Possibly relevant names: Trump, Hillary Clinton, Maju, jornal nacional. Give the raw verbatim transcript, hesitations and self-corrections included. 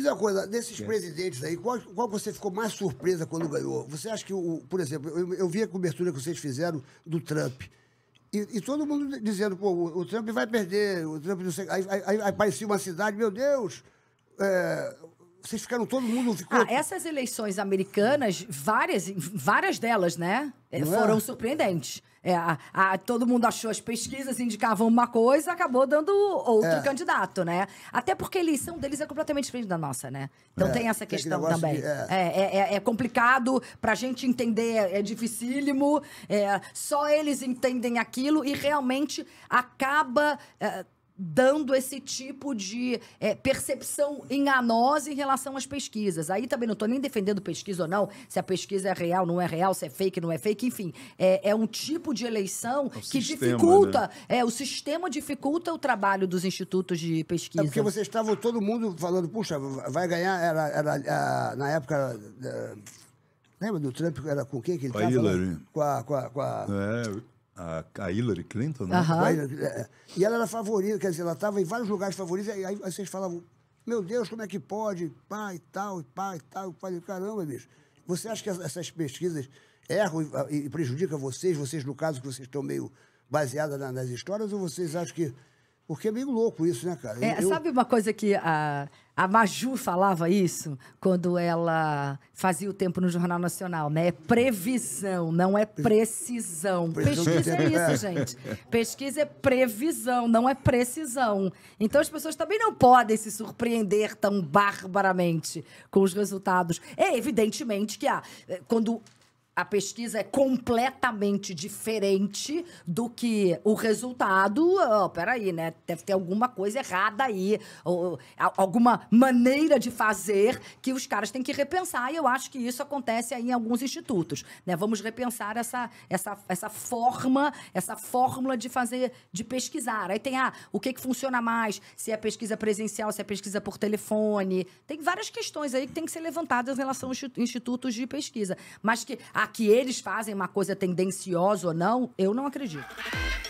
Diz uma coisa, desses Sim. presidentes aí, qual, qual você ficou mais surpresa quando ganhou? Você acha que, o, por exemplo, eu, eu vi a cobertura que vocês fizeram do Trump, e, e todo mundo dizendo, pô, o Trump vai perder, o Trump não sei... Aí, aí, aí apareceu uma cidade, meu Deus... É, vocês ficaram, todo mundo ficou... Ah, essas eleições americanas, várias, várias delas, né, não foram é? surpreendentes. É, a, a, todo mundo achou, as pesquisas indicavam uma coisa, acabou dando outro é. candidato, né? Até porque a eleição deles é completamente diferente da nossa, né? Então é, tem essa questão também. De, é. É, é, é complicado pra gente entender, é dificílimo, é, só eles entendem aquilo e realmente acaba... É, dando esse tipo de é, percepção enganosa em relação às pesquisas. Aí também não estou nem defendendo pesquisa ou não, se a pesquisa é real, não é real, se é fake, não é fake, enfim. É, é um tipo de eleição o que sistema, dificulta, né? é, o sistema dificulta o trabalho dos institutos de pesquisa. É porque vocês estavam, todo mundo falando, puxa, vai ganhar, era, era a, na época... A, lembra do Trump, era com quem que ele estava? Com a Hillary. Com a... Com a, com a... É. A Hillary Clinton, né? Uhum. E ela era favorita, quer dizer, ela estava em vários lugares favoritos, e aí vocês falavam, meu Deus, como é que pode, pá e tal, e pá e tal, e pá e caramba, bicho. Você acha que essas pesquisas erram e prejudicam vocês, vocês no caso que vocês estão meio baseadas nas histórias, ou vocês acham que... Porque é meio louco isso, né, cara? É, eu... Sabe uma coisa que a, a Maju falava isso quando ela fazia o tempo no Jornal Nacional, né? É previsão, não é precisão. Pesquisa é isso, gente. Pesquisa é previsão, não é precisão. Então as pessoas também não podem se surpreender tão barbaramente com os resultados. É evidentemente que ah, quando... a pesquisa é completamente diferente do que o resultado. Oh, peraí, né? Deve ter alguma coisa errada aí, ou, ou, alguma maneira de fazer que os caras têm que repensar. E eu acho que isso acontece aí em alguns institutos, né? Vamos repensar essa, essa, essa forma, essa fórmula de fazer, de pesquisar. Aí tem ah, o que, que funciona mais, se é pesquisa presencial, se é pesquisa por telefone. Tem várias questões aí que têm que ser levantadas em relação aos institutos de pesquisa. Mas que... a que eles fazem uma coisa tendenciosa ou não, eu não acredito.